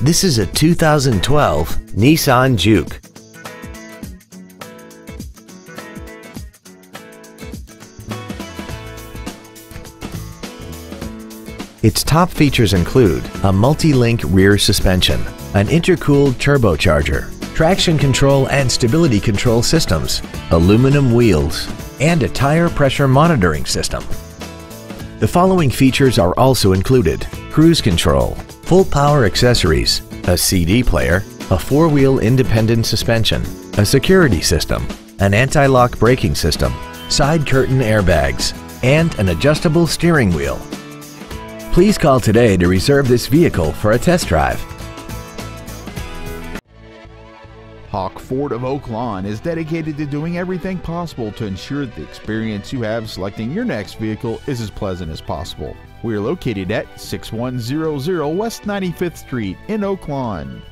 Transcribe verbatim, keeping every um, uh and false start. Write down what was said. This is a two thousand twelve Nissan Juke. Its top features include a multi-link rear suspension, an intercooled turbocharger, traction control and stability control systems, aluminum wheels, and a tire pressure monitoring system. The following features are also included: cruise control, full power accessories, a C D player, a four-wheel independent suspension, a security system, an anti-lock braking system, side curtain airbags, and an adjustable steering wheel. Please call today to reserve this vehicle for a test drive. Hawk Ford of Oak Lawn is dedicated to doing everything possible to ensure the experience you have selecting your next vehicle is as pleasant as possible. We are located at six one zero zero West ninety-fifth Street in Oak Lawn.